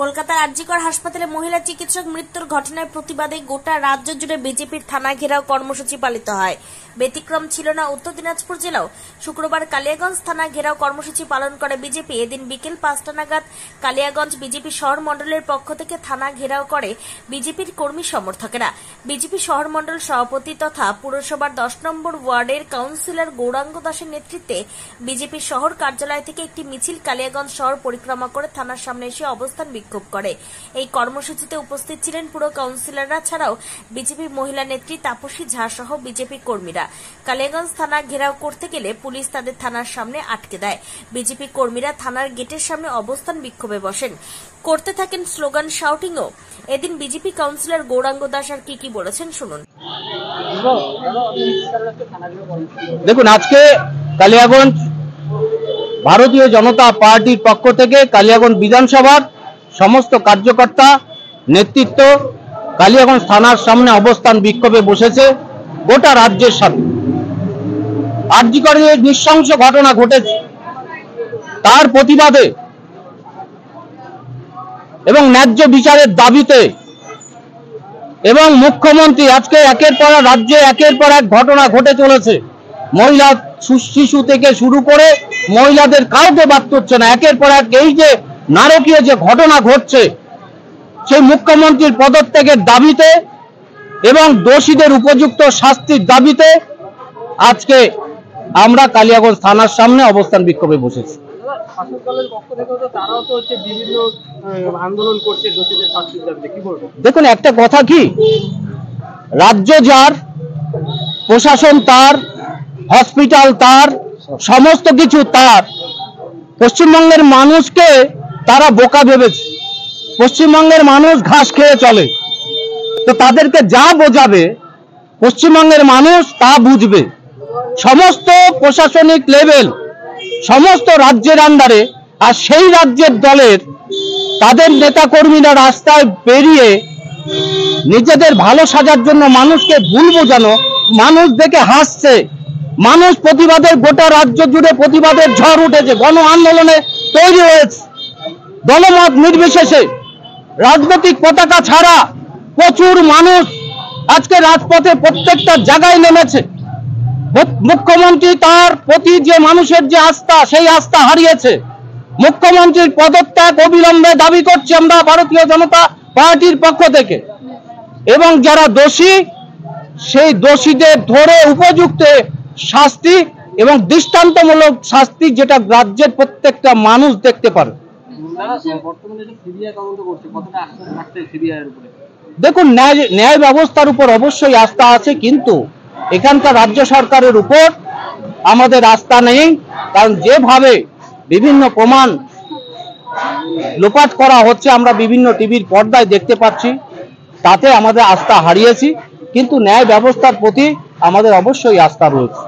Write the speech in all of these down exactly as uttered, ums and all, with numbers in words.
কলকাতার আরজিকর হাসপাতালে মহিলা চিকিৎসক মৃত্যুর ঘটনার প্রতিবাদে গোটা রাজ্য জুড়ে বিজেপির থানা ঘেরাও কর্মসূচি পালিত হয়। ব্যতিক্রম ছিল না উত্তর দিনাজপুর জেলাও। শুক্রবার কালিয়াগঞ্জ থানা ঘেরাও কর্মসূচি পালন করে বিজেপি। এদিন বিকেল পাঁচটা নাগাদ কালিয়াগঞ্জ বিজেপি শহর মন্ডলের পক্ষ থেকে থানা ঘেরাও করে বিজেপির কর্মী সমর্থকেরা। বিজেপি শহর মন্ডল সভাপতি তথা পুরসভার দশ নম্বর ওয়ার্ডের কাউন্সিলর গৌরাঙ্গ দাসের নেতৃত্বে বিজেপির শহর কার্যালয় থেকে একটি মিছিল কালিয়াগঞ্জ শহর পরিক্রমা করে থানার সামনে এসে অবস্থান বিক্ষোভ করে। এই কর্মসূচিতে উপস্থিত ছিলেন পুর কাউন্সিলররা ছাড়াও বিজেপি মহিলা নেত্রী তাপসী ঝা সহ বিজেপি কর্মীরা। কালিয়াগঞ্জ থানা ঘেরাও করতে গেলে পুলিশ তাদের থানার সামনে আটকে দেয়। বিজেপি কর্মীরা থানার গেটের সামনে অবস্থান বিক্ষোভে বসেন, করতে থাকেন স্লোগান শাউটিংও। এদিন বিজেপি কাউন্সিলর গৌরাঙ্গ দাস আর কি কি বলেছেন শুনুন। দেখুন, আজকে কালিয়াগঞ্জ ভারতীয় জনতা পার্টির পক্ষ থেকে কালিয়াগঞ্জ বিধানসভার সমস্ত কার্যকর্তা নেতৃত্ব কালিয়াগঞ্জ থানার সামনে অবস্থান বিক্ষোভে বসেছে গোটা রাজ্যের সাথে। আরজিকর যে নৃশংস ঘটনা ঘটেছে তার প্রতিবাদে এবং ন্যায্য বিচারের দাবিতে এবং মুখ্যমন্ত্রী আজকে একের পর রাজ্যে একের পর এক ঘটনা ঘটে চলেছে। মহিলা শিশু থেকে শুরু করে মহিলাদের কাউকে বাদ করছে না, একের পর এক এই যে নারকীয় যে ঘটনা ঘটছে সেই মুখ্যমন্ত্রীর পদত্যাগের দাবিতে এবং দোষীদের উপযুক্ত শাস্তির দাবিতে আজকে আমরা কালিয়াগঞ্জ থানার সামনে অবস্থান বিক্ষোভে বসেছি। দেখুন, একটা কথা কি, রাজ্য যার, প্রশাসন তার, হসপিটাল তার, সমস্ত কিছু তার। পশ্চিমবঙ্গের মানুষকে তারা বোকা ভেবেছে, পশ্চিমবঙ্গের মানুষ ঘাস খেয়ে চলে, তো তাদেরকে যা বোঝাবে পশ্চিমবঙ্গের মানুষ তা বুঝবে। সমস্ত প্রশাসনিক লেভেল সমস্ত রাজ্যের আন্ডারে, আর সেই রাজ্যের দলের তাদের নেতাকর্মীরা রাস্তায় বেরিয়ে নিজেদের ভালো সাজার জন্য মানুষকে ভুল বোঝানো, মানুষ দেখে হাসছে। মানুষ প্রতিবাদের, গোটা রাজ্য জুড়ে প্রতিবাদের ঝড় উঠেছে, গণ আন্দোলনে তৈরি হয়েছে। দলমত নির্বিশেষে রাজনৈতিক পতাকা ছাড়া প্রচুর মানুষ আজকে রাজপথে প্রত্যেকটা জায়গায় নেমেছে। মুখ্যমন্ত্রী তার প্রতি যে মানুষের যে আস্থা, সেই আস্থা হারিয়েছে। মুখ্যমন্ত্রীর পদত্যাগ অবিলম্বে দাবি করছি আমরা ভারতীয় জনতা পার্টির পক্ষ থেকে, এবং যারা দোষী সেই দোষীদের ধরে উপযুক্ত শাস্তি এবং দৃষ্টান্তমূলক শাস্তি, যেটা রাজ্যের প্রত্যেকটা মানুষ দেখতে পারে। দেখুন, ন্যায় ন্যায় ব্যবস্থার উপর অবশ্যই আস্থা আছে, কিন্তু এখানকার রাজ্য সরকারের উপর আমাদের আস্থা নেই। কারণ যেভাবে বিভিন্ন প্রমাণ লোপাট করা হচ্ছে আমরা বিভিন্ন টিভির পর্দায় দেখতে পাচ্ছি, তাতে আমাদের আস্থা হারিয়েছি, কিন্তু ন্যায় ব্যবস্থার প্রতি আমাদের অবশ্যই আস্থা রয়েছে।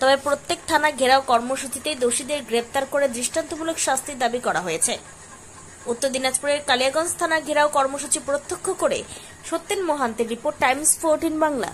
তবে প্রত্যেক থানা ঘেরাও কর্মসূচিতে দোষীদের গ্রেপ্তার করে দৃষ্টান্তমূলক শাস্তির দাবি করা হয়েছে। উত্তর দিনাজপুরের কালিয়াগঞ্জ থানা ঘেরাও কর্মসূচি প্রত্যক্ষ করে সত্যেন মহন্তের রিপোর্ট, টাইমস ফোরটিন বাংলা।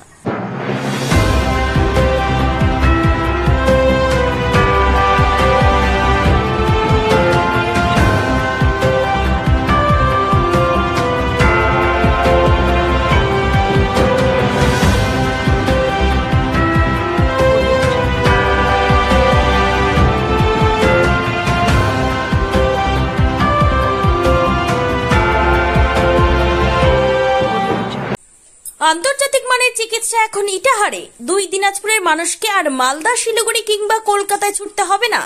আন্তর্জাতিক মানের চিকিৎসা এখন ইটাহারে। দুই দিনাজপুরের মানুষকে আর মালদা, শিলিগুড়ি কিংবা কলকাতায় ছুটতে হবে না।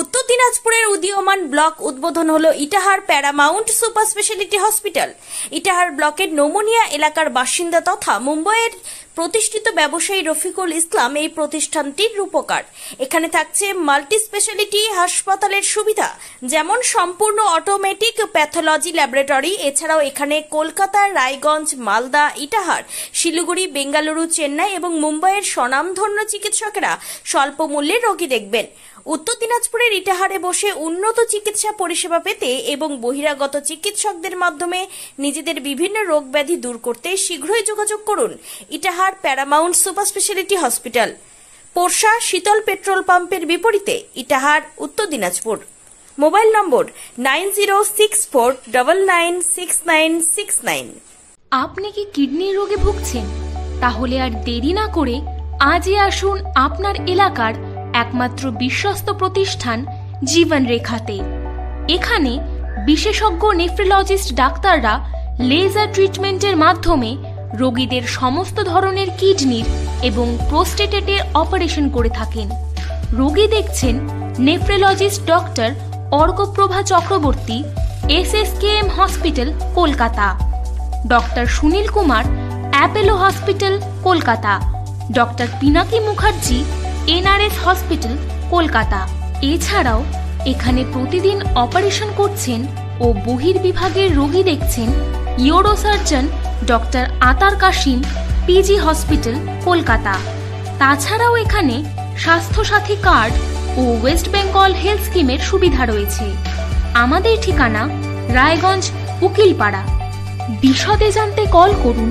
উত্তর দিনাজপুরের উদীয়মান ব্লক উদ্বোধন হলো Itahar Paramount super speciality hospital. Itahar ব্লকের নমুনিয়া এলাকার বাসিন্দা তথা মুম্বাইয়ের প্রতিষ্ঠিত ব্যবসায়ী রফিকুল ইসলাম এই প্রতিষ্ঠানটির রূপকার। এখানে থাকছে মাল্টি স্পেশালিটি হাসপাতালের সুবিধা, যেমন সম্পূর্ণ অটোমেটিক প্যাথোলজি ল্যাবরেটরি। এছাড়াও এখানে কলকাতা, রায়গঞ্জ, মালদা, ইটাহার, শিলিগুড়ি, বেঙ্গালুরু, চেন্নাই এবং মুম্বাইয়ের স্বনামধন্য চিকিৎসকেরা স্বল্প মূল্যে রোগী দেখবেন। উত্তর দিনাজপুরের ইটাহারে বসে উন্নত চিকিৎসা পরিষেবা পেতে এবং বহিরাগত চিকিৎসকদের মাধ্যমে নিজেদের বিভিন্ন রোগ ব্যাধি দূর করতে শীঘ্রই যোগাযোগ করুন Itahar Paramount super speciality hospital, Porsha Sheetal petrol পাম্পের বিপরীতে, Itahar, Uttar Dinajpur. Mobile number nine zero six four double nine six nine six nine. আপনি কি কিডনি রোগে ভুগছেন? তাহলে আর দেরি না করে আজই আসুন আপনার এলাকার একমাত্র বিশ্বস্ত প্রতিষ্ঠান জীবন রেখাতে। এখানে বিশেষজ্ঞ নেফ্রোলজিস্ট ডাক্তাররা লেজার ট্রিটমেন্টের মাধ্যমে রোগীদের সমস্ত ধরনের কিডনির এবং প্রোস্টেটেটের অপারেশন করে থাকেন। রোগী দেখছেন nephrologist doctor Arghaprabha Chakraborty, S S hospital Kolkata, doctor Sunil Kumar, Apollo hospital Kolkata, doctor Pinaki Mukherjee, NRS hospital Kolkata. এছাড়াও এখানে প্রতিদিন অপারেশন করছেন ও বহির্বিভাগের রোগী দেখছেন ইউরোসার্জন ডক্টর আতার কাশিম, পিজি হসপিটাল কলকাতা। তাছাড়াও এখানে স্বাস্থ্যসাথী কার্ড ও ওয়েস্ট বেঙ্গল হেলথ স্কিমের সুবিধা রয়েছে। আমাদের ঠিকানা রায়গঞ্জ উকিলপাড়া। বিশদে জানতে কল করুন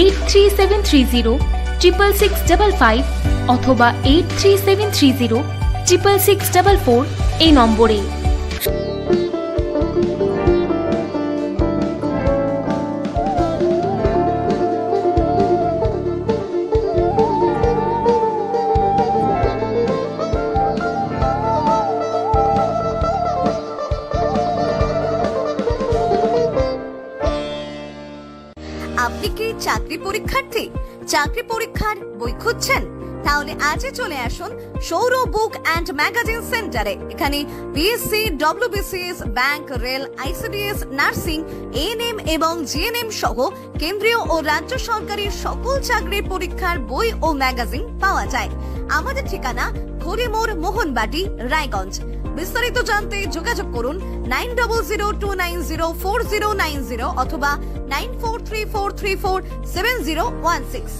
eight three seven three zero triple six double five অথবা eight three seven three zero triple six double four এই নম্বরে। আপনি কি চাকরি পরীক্ষার্থী? চাকরি পরীক্ষার বই খুঁজছেন? তাহলে আজই চলে আসুন সৌর বুক অ্যান্ড ম্যাগাজিন সেন্টারে। এখানে BSc, WBCS, bank, rail, ICDS, nursing, ANM এবং জিএনএম সহ কেন্দ্রীয় ও রাজ্য সরকারের সকল চাকরির পরীক্ষার বই ও ম্যাগাজিন পাওয়া যায়। আমাদের ঠিকানা ঘড়িমোড়, মোহনবাটি, রায়গঞ্জ। বিস্তারিত জানতে যোগাযোগ করুন nine double zero two nine zero four zero nine zero অথবা nine four three four three four seven zero one six.